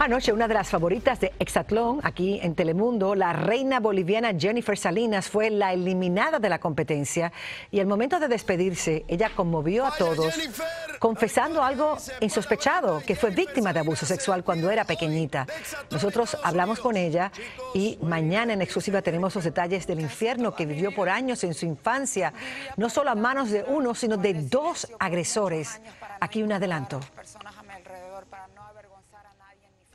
Anoche, una de las favoritas de Exatlón, aquí en Telemundo, la reina boliviana Jennifer Salinas fue la eliminada de la competencia y al momento de despedirse, ella conmovió a todos, confesando algo insospechado, que fue víctima de abuso sexual cuando era pequeñita. Nosotros hablamos con ella y mañana en exclusiva tenemos los detalles del infierno que vivió por años en su infancia, no solo a manos de uno, sino de dos agresores. Aquí un adelanto.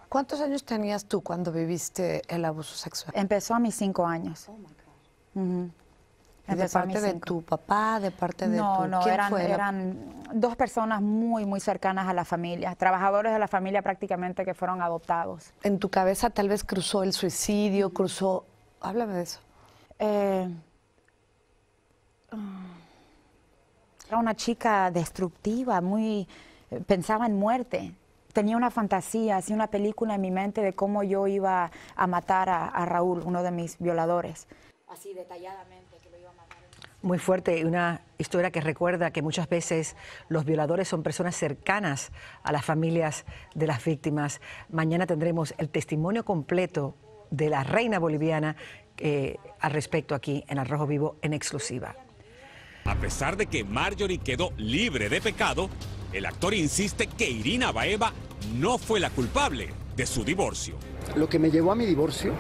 ¿Cuántos años tenías tú cuando viviste el abuso sexual? Empezó a mis 5 años. Oh my God. Uh-huh. ¿De parte de tu papá, de parte de tu...? No, eran dos personas muy, muy cercanas a la familia, trabajadores de la familia prácticamente que fueron adoptados. ¿En tu cabeza tal vez cruzó el suicidio, cruzó...? Háblame de eso. Era una chica destructiva, muy... pensaba en muerte. Tenía una fantasía, hacía una película en mi mente de cómo yo iba a matar a Raúl, uno de mis violadores. Así detalladamente que lo iba a matar. Muy fuerte, una historia que recuerda que muchas veces los violadores son personas cercanas a las familias de las víctimas. Mañana tendremos el testimonio completo de la reina boliviana al respecto aquí en Al Rojo Vivo en exclusiva. A pesar de que Marjorie quedó libre de pecado, el actor insiste que Irina Baeva no fue la culpable de su divorcio. Lo que me llevó a mi divorcio